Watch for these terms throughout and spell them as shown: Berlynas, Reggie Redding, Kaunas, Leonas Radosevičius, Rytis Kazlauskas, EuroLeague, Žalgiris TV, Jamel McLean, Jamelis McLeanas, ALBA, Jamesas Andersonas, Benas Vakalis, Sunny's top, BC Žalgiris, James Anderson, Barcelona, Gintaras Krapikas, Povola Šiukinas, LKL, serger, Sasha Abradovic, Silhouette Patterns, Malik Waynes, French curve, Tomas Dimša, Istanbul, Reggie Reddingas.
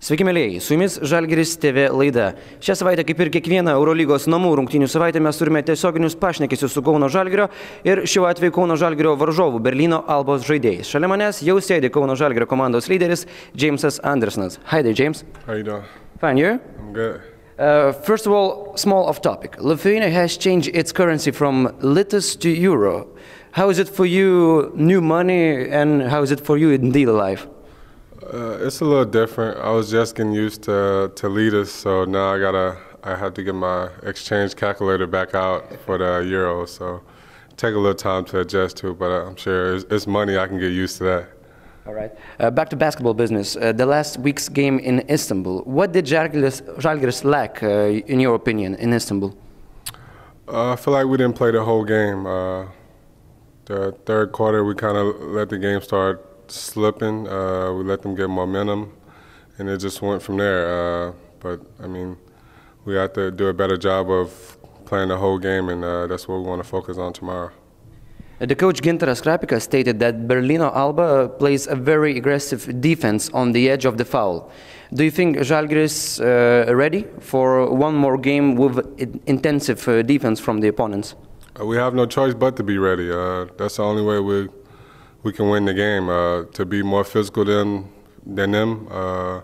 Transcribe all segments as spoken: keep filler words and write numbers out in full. Sveiki, mėlyjeji, su jumis Žalgiris T V laida. Šią savaitę, kaip ir kiekvieną Eurolygos namų rungtynių savaitę, mes turime tiesioginius pašnekesius su Kauno Žalgirio ir šiuo atveju Kauno Žalgirio varžovų Berlyno Albos žaidėjais. Šalia manęs jau sėdi Kauno Žalgirio komandos lyderis Jamesas Andersonas. Hi there, James. How you doing? Fine, you? I'm good. Uh, first of all, small off topic. Lithuania has changed its currency from litus to euro. How is it for you, new money, and how is it for you in daily life? Uh, it's a little different. I was just getting used to to liters, so now I gotta I have to get my exchange calculator back out for the euro. So take a little time to adjust to, but I'm sure it's, it's money I can get used to that. All right. Uh, back to basketball business. Uh, the last week's game in Istanbul. What did Žalgiris, Žalgiris lack, uh, in your opinion, in Istanbul? Uh, I feel like we didn't play the whole game. Uh, the third quarter, we kind of let the game start slipping. Uh, we let them get momentum, and it just went from there. Uh, but, I mean, we have to do a better job of playing the whole game, and uh, that's what we want to focus on tomorrow. The coach Gintaras Krapikas stated that Berlyno Alba plays a very aggressive defense on the edge of the foul. Do you think Žalgiris uh, ready for one more game with intensive uh, defense from the opponents? Uh, we have no choice but to be ready. Uh, that's the only way we we can win the game, uh, to be more physical than than them, uh,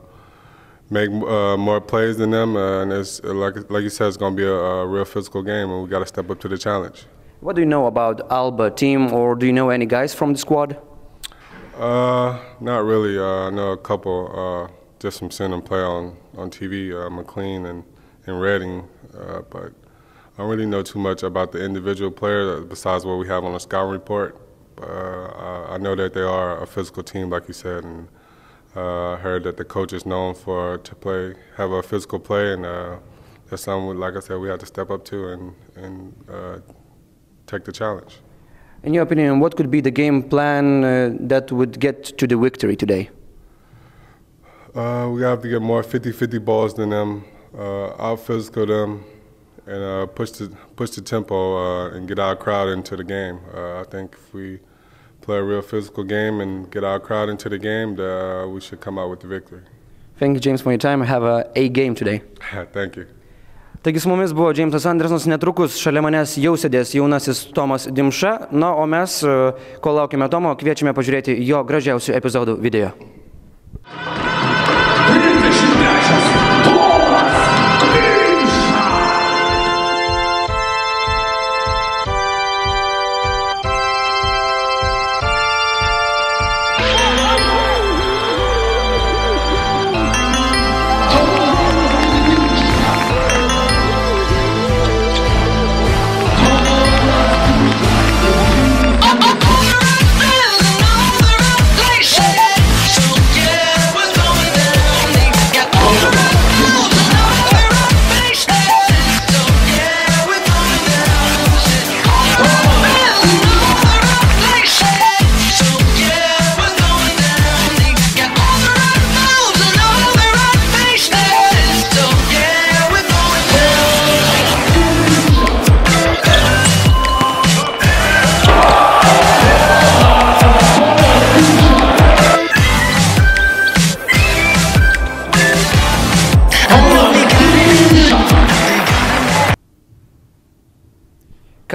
make uh, more plays than them, uh, and it's like like you said, it's going to be a, a real physical game, and we got to step up to the challenge. What do you know about ALBA team, or do you know any guys from the squad? Uh, not really. Uh, I know a couple, uh, just from seeing them play on, on T V, uh, McLean and, and Redding, uh, but I don't really know too much about the individual player besides what we have on the scouting report. Uh, I, I know that they are a physical team, like you said, and uh, I heard that the coach is known for to play, have a physical play, and uh, that's something, like I said, we have to step up to and, and uh, take the challenge. In your opinion, what could be the game plan uh, that would get to the victory today? Uh, we have to get more fifty fifty balls than them, uh, out physical them, and uh, push the push the tempo uh, and get our crowd into the game. Uh, I think if we play a real physical game and get our crowd into the game, uh, we should come out with the victory. Thank you, James, for your time. Have a A game today. Thank you. Taigi su mumis buvo Jamesas Andersonas, netrukus šalia manęs jau sėdės jaunasis Tomas Dimša. Na, o mes, kol laukime Tomo, kviečiame pažiūrėti jo gražiausių epizodų video.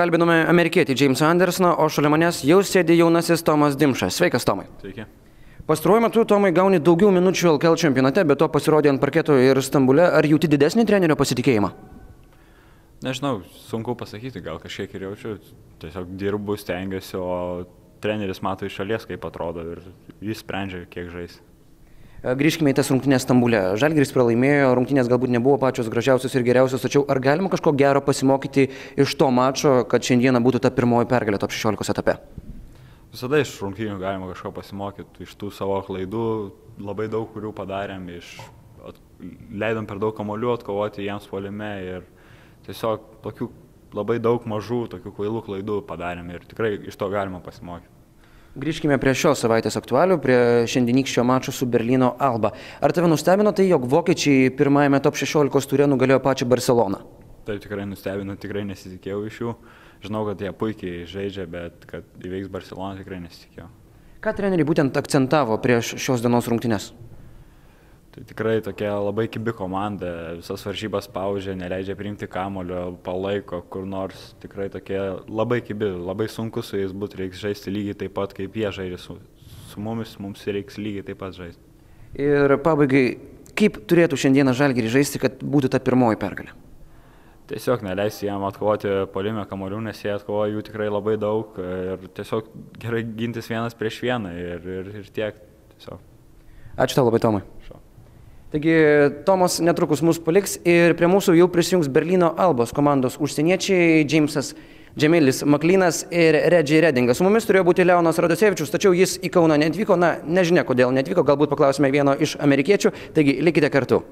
Kalbinome amerikietį Jamesą Andersoną, o šalia manęs jau sėdė jaunasis Tomas Dimša. Sveikas, Tomai. Sveiki. Pastaruoju metu, Tomai, gauni daugiau minučių L K L čempionate, bet to pasirodė ant parketo ir Stambule. Ar jauti didesnį trenerio pasitikėjimą? Nežinau, sunku pasakyti, gal kažkiek ir jaučiu. Tiesiog dirbu, stengiuosi, o treneris mato iš šalies, kaip atrodo, ir jis sprendžia, kiek žais. Grįžkime į tas rungtynės Stambule. Žalgiris pralaimėjo, rungtynės galbūt nebuvo pačios gražiausios ir geriausios, tačiau ar galima kažko gero pasimokyti iš to mačo, kad šiandieną būtų ta pirmoji pergalė top šešiolikos etape? Visada iš rungtynių galima kažko pasimokyti, iš tų savo klaidų, labai daug kurių padarėm, iš, at, leidom per daug kamuolių atkovoti jiems puolime, ir tiesiog tokių labai daug mažų, tokių kvailų klaidų padarėm, ir tikrai iš to galima pasimokyti. Grįžkime prie šios savaitės aktualių, prie šiandienykščio mačo su Berlyno Alba. Ar tave nustebino tai, jog vokiečiai pirmajame top šešiolikos ture nugalėjo pačią Barseloną? Taip, tikrai nustebino, tikrai nesitikėjau iš jų. Žinau, kad jie puikiai žaidžia, bet kad įveiks Barseloną, tikrai nesitikėjau. Ką treneriai būtent akcentavo prieš šios dienos rungtynes? Tai tikrai tokia labai kibi komanda, visas varžybas paužia, neleidžia priimti kamulio, palaiko kur nors. Tikrai tokia labai kibi, labai sunku su jais būti, reiks žaisti lygiai taip pat, kaip jie žaidžia su, su mumis, mums reiks lygiai taip pat žaisti. Ir pabaigai, kaip turėtų šiandieną Žalgirį žaisti, kad būtų ta pirmoji pergalė? Tiesiog neleisti jam atkovoti puolime kamuolių, nes jie atkovoja jų tikrai labai daug ir tiesiog gerai gintis vienas prieš vieną ir, ir, ir tiek. Tiesiog. Ačiū tau labai, Tomai. Šo. Taigi Tomas netrukus mus paliks ir prie mūsų jau prisijungs Berlyno Albos komandos užsieniečiai Jamesas Jamelis McLeanas ir Reggie Reddingas. Su mumis turėjo būti Leonas Radosevičius, tačiau jis į Kauną neatvyko, na nežinia kodėl neatvyko, galbūt paklausime vieno iš amerikiečių, taigi likite kartu.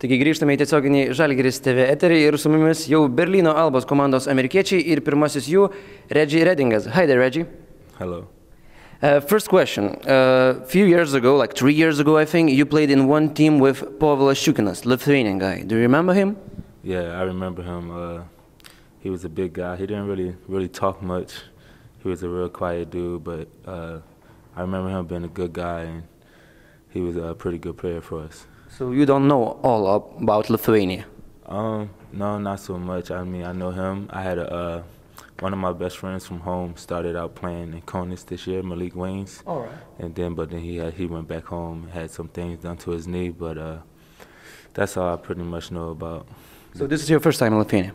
Taigi grįžtame į tiesioginį Žalgiris T V eterį ir su mumis jau Berlyno Albos komandos amerikiečiai ir pirmasis jų Reggie Reddingas. Hi there, Reggie. Hello. Uh, first question. Uh, a few years ago, like three years ago, I think, you played in one team with Povola Šiukinas, Lithuanian guy. Do you remember him? Yeah, I remember him. Uh, he was a big guy. He didn't really really talk much. He was a real quiet dude, but uh, I remember him being a good guy, and he was a pretty good player for us. So you don't know all about Lithuania? Um, no, not so much. I mean, I know him. I had a, uh, one of my best friends from home started out playing in Kaunas this year, Malik Waynes. All right. And then, but then he had, he went back home, had some things done to his knee, but uh, that's all I pretty much know about. So this is your first time in Lithuania?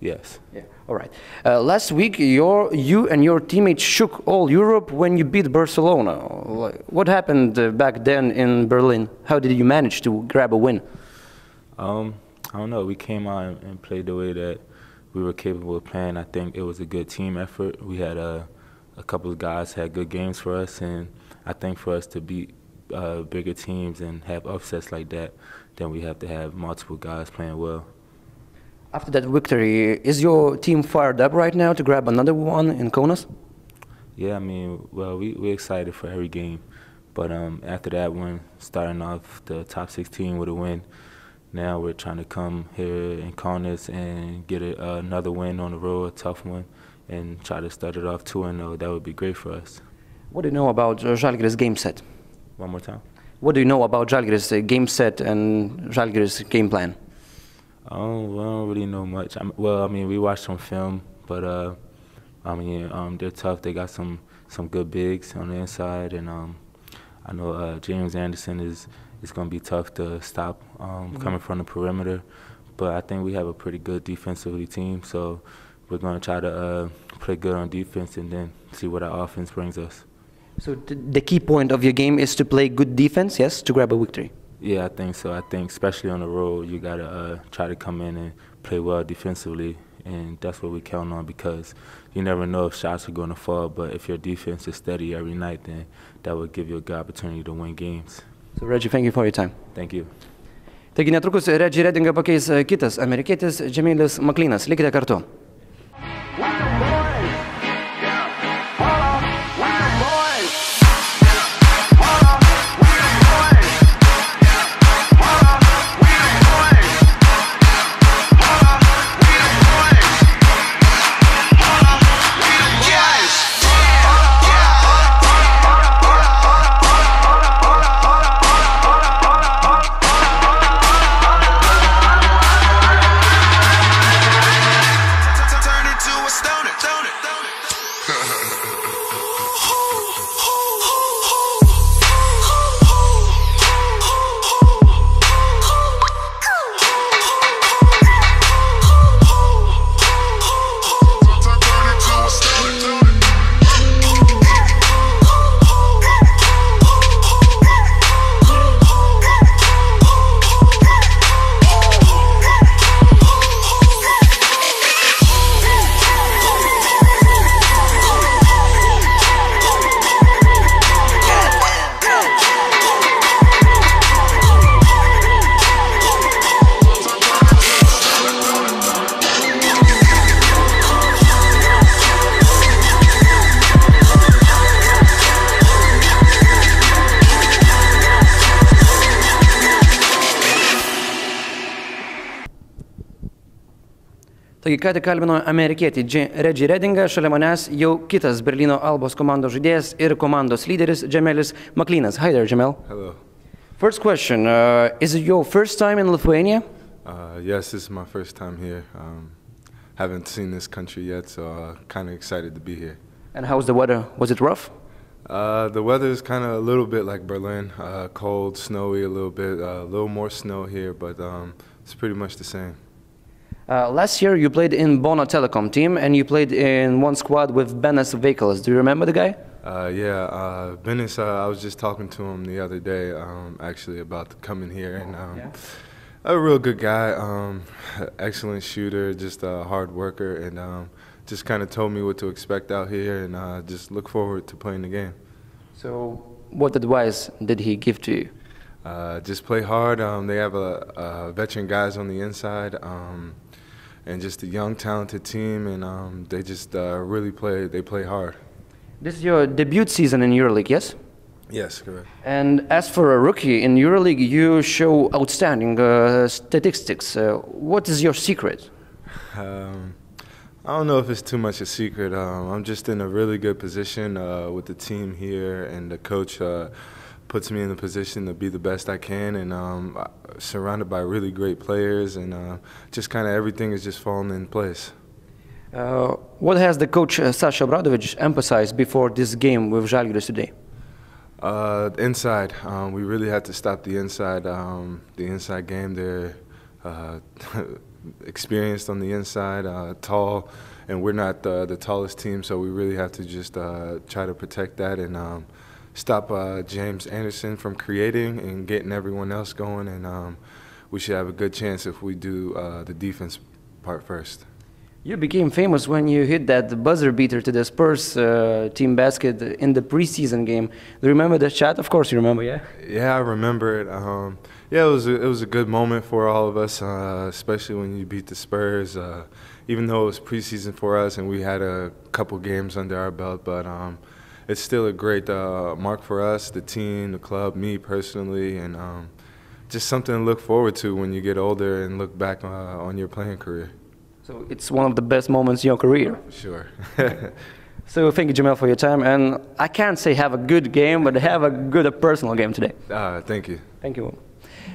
Yes. Yeah. All right. Uh, last week, your you and your teammates shook all Europe when you beat Barcelona. What happened uh, back then in Berlin? How did you manage to grab a win? Um, I don't know. We came out and played the way that we were capable of playing. I think it was a good team effort. We had a, a couple of guys had good games for us, and I think for us to beat uh, bigger teams and have upsets like that, then we have to have multiple guys playing well. After that victory, is your team fired up right now to grab another one in Kaunas? Yeah, I mean, well, we, we're excited for every game. But um, after that one, starting off the top sixteen with a win, now we're trying to come here in Kaunas and get a, uh, another win on the road, a tough one, and try to start it off two and oh. That would be great for us. What do you know about uh, Žalgiris game set? One more time? What do you know about Žalgiris uh, game set and Žalgiris game plan? Oh, well, I don't really know much. I mean, well, I mean, we watched some film, but uh, I mean, um, they're tough. They got some some good bigs on the inside, and um, I know uh, James Anderson is is going to be tough to stop um, mm-hmm. coming from the perimeter. But I think we have a pretty good defensively team, so we're going to try to uh, play good on defense and then see what our offense brings us. So the key point of your game is to play good defense, yes, to grab a victory. Yeah, I think so. I think especially on the road, you got to uh, try to come in and play well defensively, and that's what we count on because you never know if shots are going to fall, but if your defense is steady every night, then that will give you a good opportunity to win games. So, Reggie, thank you for your time. Thank you. Taigi netrukus Reggie Reddingą pakeis kitas amerikietis Jamelis McLeanas. Likite kartu. Taigi, ką tik kalbino amerikietį Reggie Reddingą, šalia manęs jau kitas Berlyno Albos komandos žaidėjas ir komandos lyderis Jamelis McLeanas. Hi there, Jamel. Hello. First question, uh, is it your first time in Lithuania? Uh, yes, this is my first time here. Um, haven't seen this country yet, so uh, kind of excited to be here. And how's the weather? Was it rough? Uh, the weather is kind of a little bit like Berlin, uh, cold, snowy a little bit, uh, a little more snow here, but um, it's pretty much the same. Uh, last year you played in Bono Telecom team and you played in one squad with Benas Vakalis. Do you remember the guy? Uh, yeah, uh, Benas, uh, I was just talking to him the other day um, actually about coming here. And um, yeah. A real good guy, um, excellent shooter, just a hard worker, and um, just kind of told me what to expect out here, and uh, just look forward to playing the game. So what advice did he give to you? uh, just play hard. Um, they have a, a veteran guys on the inside, um, and just a young, talented team, and um, they just uh, really play. They play hard. This is your debut season in EuroLeague, yes? Yes, correct. And as for a rookie in EuroLeague, you show outstanding uh, statistics. Uh, what is your secret? Um, I don't know if it's too much a secret. Um, I'm just in a really good position uh, with the team here, and the coach uh, puts me in the position to be the best I can, and um, surrounded by really great players, and uh, just kind of everything is just falling in place. Uh, what has the coach uh, Sasha Abradovic emphasized before this game with Žalgiris today? Uh, inside, um, we really had to stop the inside. Um, the inside game, they're uh, experienced on the inside, uh, tall, and we're not the, the tallest team, so we really have to just uh, try to protect that and um, stop uh, James Anderson from creating and getting everyone else going. And um, we should have a good chance if we do uh, the defense part first. You became famous when you hit that buzzer beater to the Spurs uh, team basket in the preseason game. Do you remember that shot? Of course you remember, yeah? Yeah, I remember it. Um, yeah, it was, a, it was a good moment for all of us, uh, especially when you beat the Spurs. Uh, even though it was preseason for us and we had a couple games under our belt, but um, it's still a great uh, mark for us, the team, the club, me personally, and um, just something to look forward to when you get older and look back uh, on your playing career. So it's one of the best moments in your career. Sure. So thank you, Jamel, for your time. And I can't say have a good game, but have a good personal game today. Uh, thank you. Thank you.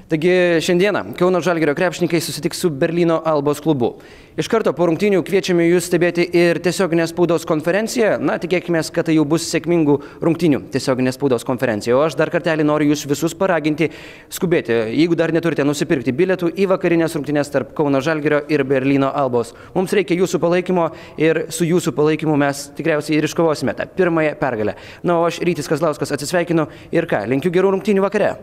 Taigi šiandieną Kauno Žalgirio krepšininkai susitiks su Berlyno Albos klubu. Iš karto po rungtynių kviečiame jūs stebėti ir tiesioginės spaudos konferenciją. Na, tikėkime, kad tai jau bus sėkmingų rungtynių tiesioginės spaudos konferencija. O aš dar kartelį noriu jūs visus paraginti skubėti, jeigu dar neturite nusipirkti bilietų į vakarinės rungtynės tarp Kauno Žalgirio ir Berlyno Albos. Mums reikia jūsų palaikymo ir su jūsų palaikymu mes tikriausiai ir iškovosime tą pirmąją pergalę. Na, o aš Rytis Kazlauskas atsisveikinu ir ką, linkiu gerų rungtynių vakare.